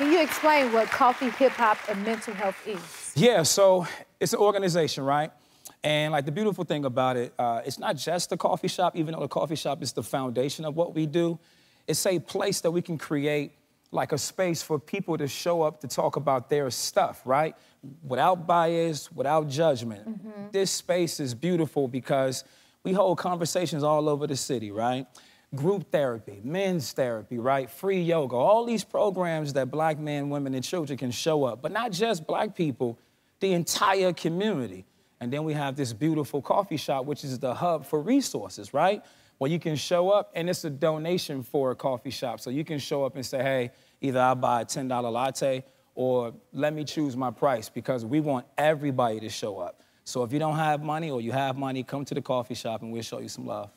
Can you explain what Coffee, Hip Hop, and Mental Health is? Yeah, so it's an organization, right? And like the beautiful thing about it, it's not just the coffee shop, even though the coffee shop is the foundation of what we do. It's a place that we can create like a space for people to show up to talk about their stuff, right? Without bias, without judgment. Mm-hmm. This space is beautiful because we hold conversations all over the city, right? Group therapy, men's therapy, right? Free yoga, all these programs that black men, women, and children can show up, but not just black people, the entire community. And then we have this beautiful coffee shop, which is the hub for resources, right? Where you can show up, and it's a donation for a coffee shop. So you can show up and say, hey, either I'll buy a $10 latte or let me choose my price, because we want everybody to show up. So if you don't have money or you have money, come to the coffee shop and we'll show you some love.